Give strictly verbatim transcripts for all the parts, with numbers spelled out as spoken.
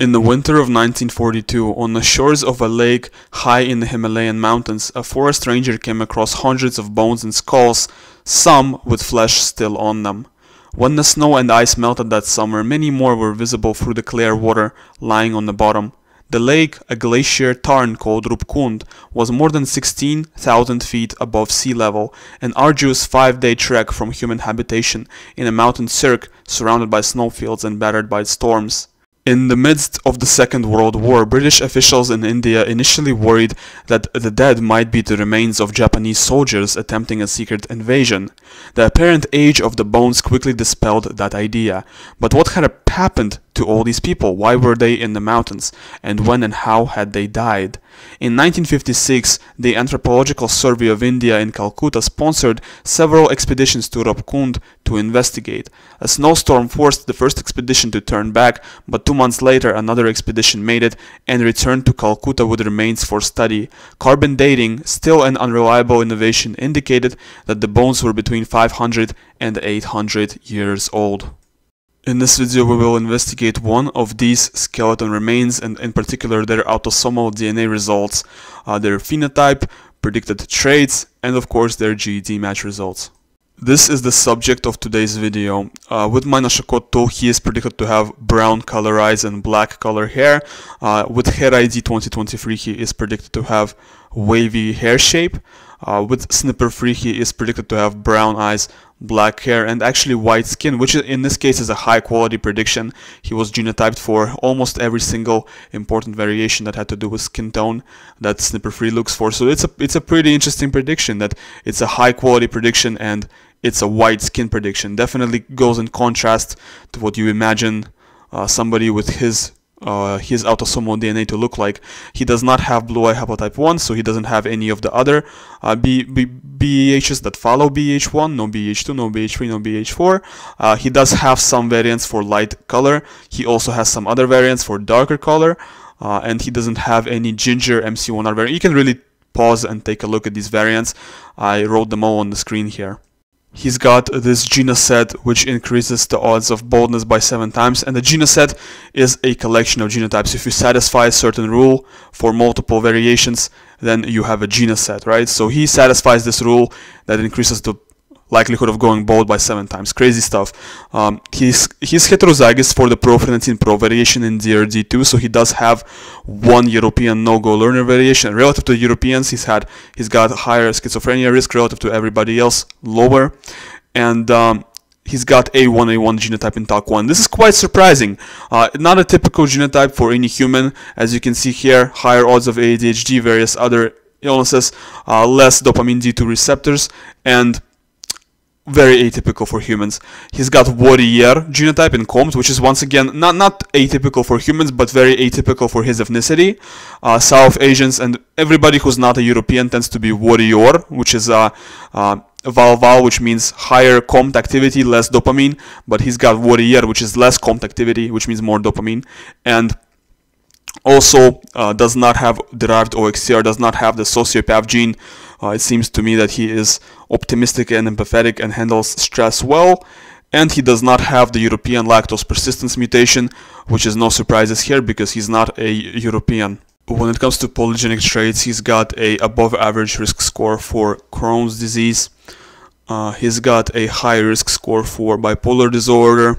In the winter of nineteen forty-two, on the shores of a lake high in the Himalayan mountains, a forest ranger came across hundreds of bones and skulls, some with flesh still on them. When the snow and ice melted that summer, many more were visible through the clear water lying on the bottom. The lake, a glacier tarn called Roopkund, was more than sixteen thousand feet above sea level, an arduous five-day trek from human habitation in a mountain cirque surrounded by snowfields and battered by storms. In the midst of the Second World War, British officials in India initially worried that the dead might be the remains of Japanese soldiers attempting a secret invasion. The apparent age of the bones quickly dispelled that idea. But what had happened to all these people? Why were they in the mountains? And when and how had they died? In nineteen fifty-six, the Anthropological Survey of India in Calcutta sponsored several expeditions to Roopkund to investigate. A snowstorm forced the first expedition to turn back, but two months later another expedition made it and returned to Calcutta with remains for study. Carbon dating, still an unreliable innovation, indicated that the bones were between five hundred and eight hundred years old. In this video we will investigate one of these skeleton remains, and in particular their autosomal D N A results, uh, their phenotype, predicted traits, and of course their G E D match results. This is the subject of today's video. Uh, with Minashakot tool, he is predicted to have brown color eyes and black color hair. Uh, with Hair I D twenty twenty-three, he is predicted to have wavy hair shape. Uh, with Snipper three, he is predicted to have brown eyes, black hair, and actually white skin, which in this case is a high quality prediction. He was genotyped for almost every single important variation that had to do with skin tone that Snipper three looks for. So it's a it's a pretty interesting prediction, that it's a high quality prediction and it's a white skin prediction. Definitely goes in contrast to what you imagine uh, somebody with his Uh, his autosomal D N A to look like. He does not have blue eye haplotype one, so he doesn't have any of the other uh, B B BEHs that follow B H one, no B H two, no B H three, no B H four. Uh, he does have some variants for light color. He also has some other variants for darker color, uh, and he doesn't have any ginger M C one R variant. You can really pause and take a look at these variants. I wrote them all on the screen here. He's got this genus set, which increases the odds of baldness by seven times, and the genus set is a collection of genotypes. If you satisfy a certain rule for multiple variations, then you have a genus set, right? So he satisfies this rule that increases the likelihood of going bald by seven times. Crazy stuff. Um, he's, he's heterozygous for the pro-phenantine pro variation in D R D two, so he does have one European no-go learner variation. Relative to Europeans, he's had he's got higher schizophrenia risk, relative to everybody else, lower. And um, he's got A one A one genotype in T A L C one. This is quite surprising. Uh, not a typical genotype for any human. As you can see here, higher odds of A D H D, various other illnesses, uh, less dopamine D two receptors, and very atypical for humans. He's got warrior genotype in Combs, which is once again not not atypical for humans, but very atypical for his ethnicity. Uh, South Asians and everybody who's not a European tends to be warrior, which is a uh, uh, val val, which means higher Combs activity, less dopamine. But he's got warrior, which is less Combs activity, which means more dopamine, and also uh, does not have derived O X C R, does not have the sociopath gene. Uh, it seems to me that he is optimistic and empathetic and handles stress well, and he does not have the European lactose persistence mutation, which is no surprises here because he's not a European. When it comes to polygenic traits, he's got a above average risk score for Crohn's disease. Uh, he's got a high risk score for bipolar disorder.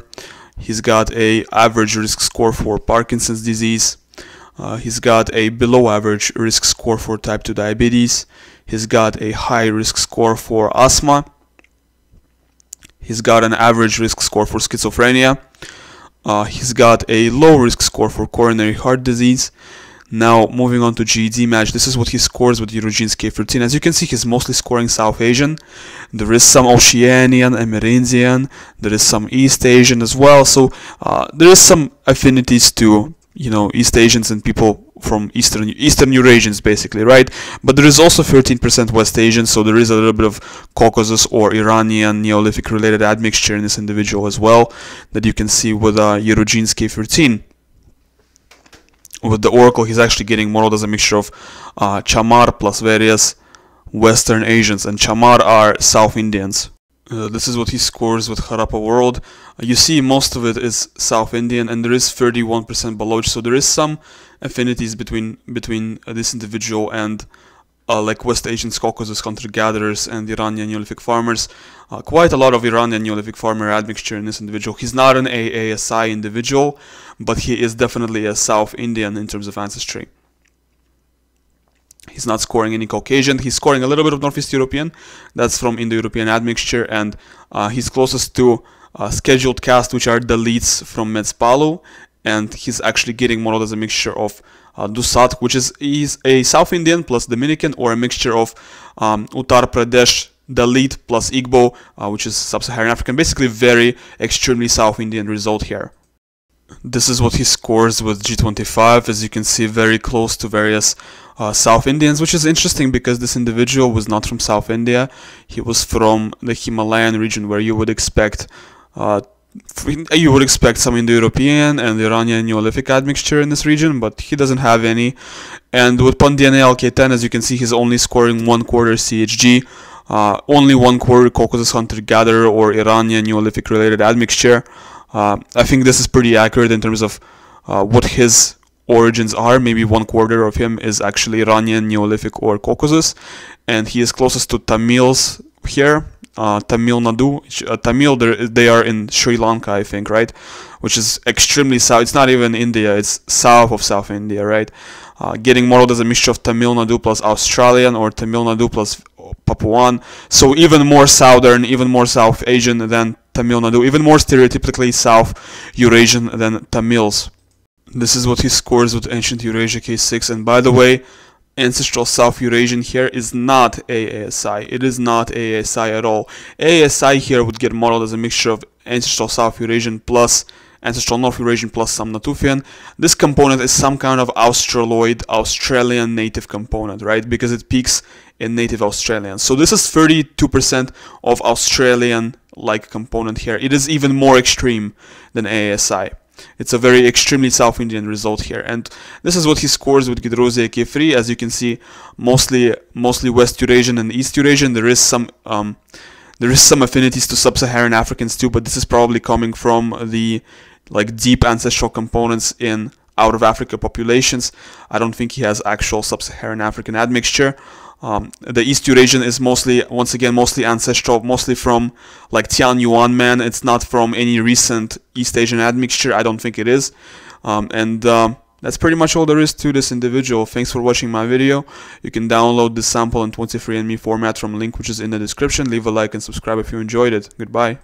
He's got a average risk score for Parkinson's disease. Uh, he's got a below average risk score for type two diabetes. He's got a high risk score for asthma. He's got an average risk score for schizophrenia. Uh, he's got a low risk score for coronary heart disease. Now, moving on to G E D match, this is what he scores with Eurogenes K thirteen. As you can see, he's mostly scoring South Asian. There is some Oceanian, Amerindian. There is some East Asian as well. So uh, there is some affinities to, you know, East Asians and people from Eastern Eastern Eurasians, basically, right? But there is also thirteen percent West Asian, so there is a little bit of Caucasus or Iranian Neolithic-related admixture in this individual as well, that you can see with uh, Eurogenes K thirteen. With the Oracle, he's actually getting modeled as a mixture of uh, Chamar plus various Western Asians, and Chamar are South Indians. Uh, this is what he scores with Harappa World. Uh, you see most of it is South Indian, and there is thirty-one percent Baloch, so there is some affinities between between uh, this individual and uh, like West Asian Caucasus hunter-gatherers and Iranian Neolithic farmers. Uh, quite a lot of Iranian Neolithic farmer admixture in this individual. He's not an A A S I individual, but he is definitely a South Indian in terms of ancestry. He's not scoring any Caucasian. He's scoring a little bit of Northeast European. That's from Indo-European admixture, and uh, he's closest to uh, scheduled caste, which are Dalits from Metspalu, and he's actually getting more or less a mixture of uh, Dusat, which is he's a South Indian plus Dominican, or a mixture of um, Uttar Pradesh Dalit plus Igbo, uh, which is Sub-Saharan African. Basically, very extremely South Indian result here. This is what he scores with G twenty-five, as you can see, very close to various uh, South Indians, which is interesting because this individual was not from South India. He was from the Himalayan region, where you would expect uh, you would expect some Indo-European and Iranian Neolithic admixture in this region, but he doesn't have any. And with PanDNA L K ten, as you can see, he's only scoring one quarter C H G, uh, only one quarter Caucasus hunter-gatherer or Iranian Neolithic-related admixture. Uh, I think this is pretty accurate in terms of uh, what his origins are. Maybe one quarter of him is actually Iranian, Neolithic, or Caucasus, and he is closest to Tamils here, uh, Tamil Nadu. Uh, Tamil, they are in Sri Lanka, I think, right? Which is extremely south. It's not even India, it's south of South India, right? Uh, getting modeled as a mixture of Tamil Nadu plus Australian, or Tamil Nadu plus Papuan. So even more southern, even more South Asian than Tamil Nadu, even more stereotypically South Eurasian than Tamils. This is what he scores with Ancient Eurasia K six, and by the way, ancestral South Eurasian here is not A A S I. It is not A A S I at all. A A S I here would get modeled as a mixture of ancestral South Eurasian plus ancestral North Eurasian plus some Natufian. This component is some kind of Australoid, Australian native component, right? Because it peaks in native Australians. So this is thirty-two percent of Australian-like component here. It is even more extreme than A A S I. It's a very extremely South Indian result here, and this is what he scores with Gidrosea K three. As you can see, mostly mostly West Eurasian and East Eurasian. There is some um, there is some affinities to Sub-Saharan Africans too, but this is probably coming from the like deep ancestral components in out of Africa populations. I don't think he has actual Sub-Saharan African admixture. Um, the East Eurasian is mostly, once again, mostly ancestral, mostly from like Tianyuan man. It's not from any recent East Asian admixture. I don't think it is. Um, and um, that's pretty much all there is to this individual. Thanks for watching my video. You can download this sample in twenty-three and me format from link which is in the description. Leave a like and subscribe if you enjoyed it. Goodbye.